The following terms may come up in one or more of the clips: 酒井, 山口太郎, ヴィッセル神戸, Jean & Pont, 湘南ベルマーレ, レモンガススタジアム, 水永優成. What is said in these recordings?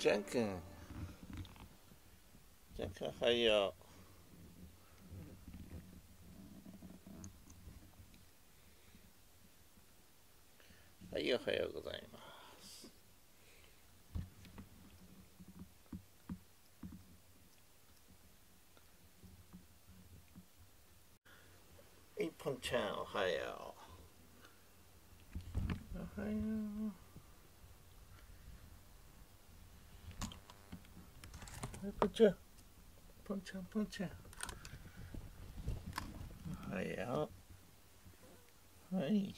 ジャン君、ジャン君おはよう。はい、おはようございます。一本ちゃん、おはよう。おはよう。はい、ポンちゃん。ポンちゃん、ポンちゃん。おはよう。はい。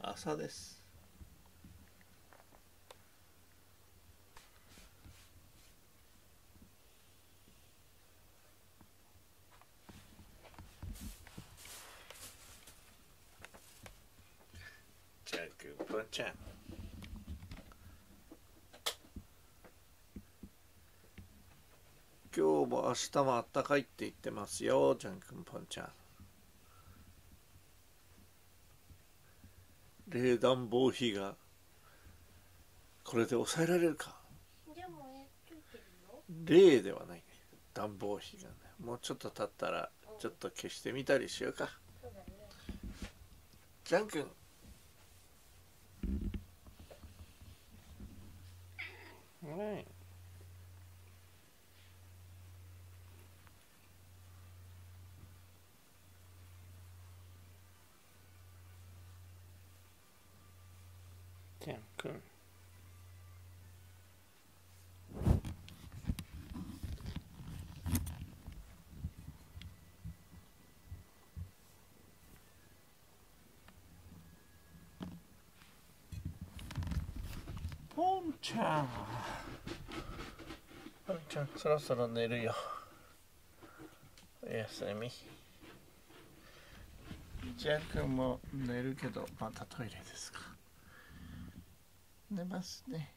朝です。ジャン君、ポンちゃん。今日も明日もあったかいって言ってますよ、ジャン君、ポンちゃん。冷暖房費がこれで抑えられるか。でもね、ついてるよ。冷ではないね、暖房費がね。もうちょっと経ったらちょっと消してみたりしようか。そうだね。ジャン君、ねえ、ジャン君、ポンちゃん、ポンちゃん、そろそろ寝るよ。おやすみ。ジャン君も寝るけどまたトイレですか。寝ますね。